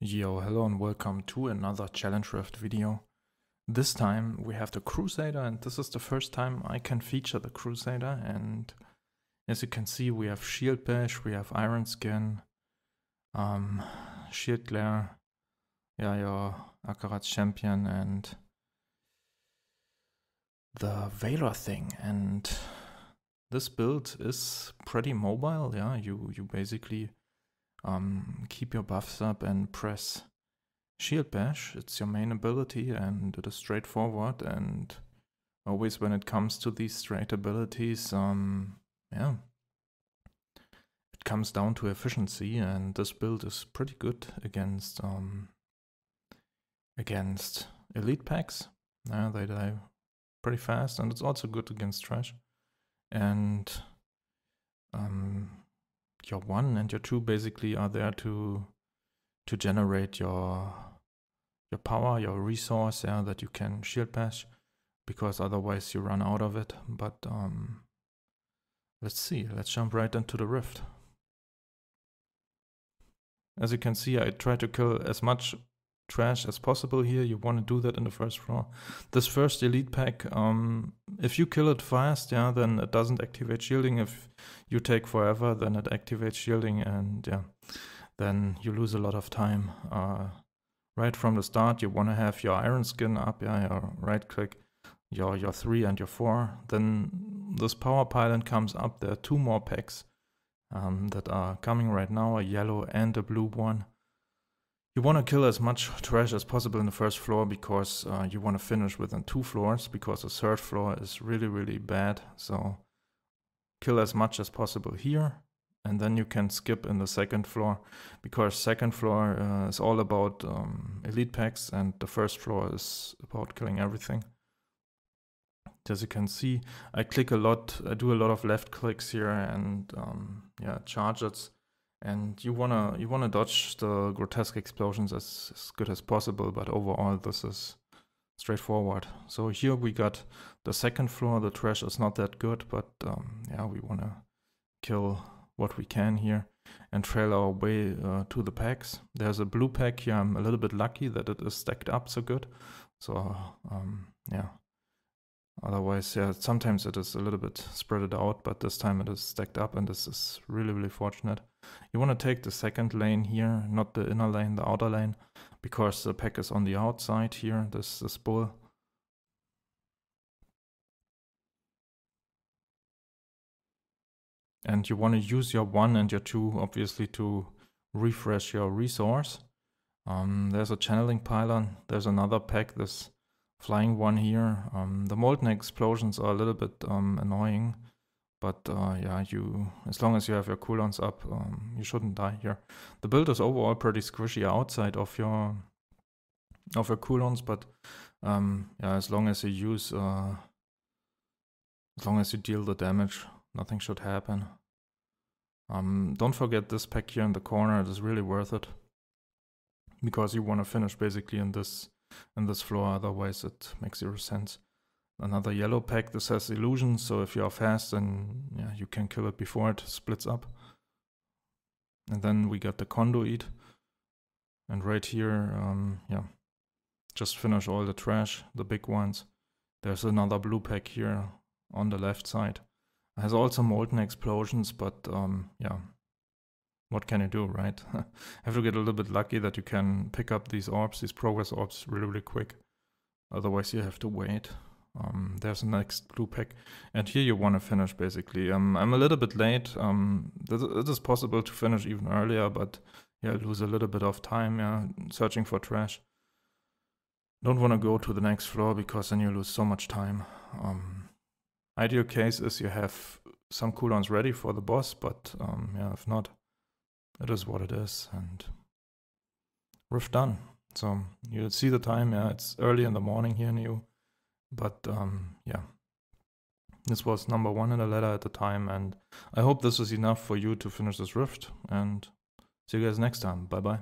Yo, hello and welcome to another Challenge Rift video. This time we have the Crusader, and this is the first time I can feature the Crusader. And as you can see, we have Shield Bash, we have Iron Skin, Shield Glare, yeah, your Akarat's Champion, and the Valor thing. And this build is pretty mobile. Yeah, you basically keep your buffs up and press Shield Bash. It's your main ability and it is straightforward, and always when it comes to these straight abilities, yeah, it comes down to efficiency, and this build is pretty good against against elite packs. Yeah, they die pretty fast, and it's also good against trash. And your 1 and your 2 basically are there to generate your power, your resource, yeah, that you can Shield Bash, because otherwise you run out of it. But let's see, let's jump right into the rift. As you can see, I try to kill as much trash as possible here. You want to do that in the first floor. This first elite pack, if you kill it fast, yeah, then it doesn't activate shielding. If you take forever, then it activates shielding, and yeah, then you lose a lot of time. Right from the start, you want to have your Iron Skin up, yeah, your right click, your 3 and your 4. Then this power pylon comes up. There are 2 more packs that are coming right now, a yellow and a blue one. You want to kill as much trash as possible in the first floor, because you want to finish within 2 floors, because the third floor is really, really bad. So kill as much as possible here, and then you can skip in the second floor, because second floor is all about elite packs, and the first floor is about killing everything. As you can see, I click a lot. I do a lot of left clicks here, and yeah, charges. And you wanna dodge the grotesque explosions as good as possible, but overall this is straightforward. So here we got the second floor. The trash is not that good, but yeah, we wanna kill what we can here and trail our way to the packs. There's a blue pack here. I'm a little bit lucky that it is stacked up so good. So yeah, otherwise, yeah, sometimes it is a little bit spread out, but this time it is stacked up, and this is really, really fortunate. You want to take the second lane here, not the inner lane, the outer lane, because the pack is on the outside here, this bull. And you want to use your 1 and your 2, obviously, to refresh your resource. There's a channeling pylon, there's another pack, this flying one here. The molten explosions are a little bit annoying. But yeah, as long as you have your cooldowns up, you shouldn't die here. The build is overall pretty squishy outside of your cooldowns, but yeah, as long as you deal the damage, nothing should happen. Don't forget this pack here in the corner. It is really worth it, because you want to finish basically in this floor. Otherwise, it makes zero sense. Another yellow pack, this has illusions, so if you are fast, then yeah, you can kill it before it splits up. And then we got the conduit, and right here, yeah, just finish all the trash, the big ones. There's another blue pack here on the left side. It has also molten explosions, but yeah, what can you do, right? Have to get a little bit lucky that you can pick up these orbs, these progress orbs, really, really quick. Otherwise, you have to wait. There's the next blue pack, and here you want to finish basically. I'm a little bit late. It is possible to finish even earlier, but yeah, lose a little bit of time, yeah, searching for trash. Don't want to go to the next floor, because then you lose so much time. Ideal case is you have some cooldowns ready for the boss, but yeah, if not, it is what it is, and rift done. So you'll see the time. Yeah, it's early in the morning here in you. But yeah, this was number 1 in the ladder at the time, and I hope this was enough for you to finish this rift, and see you guys next time. Bye bye.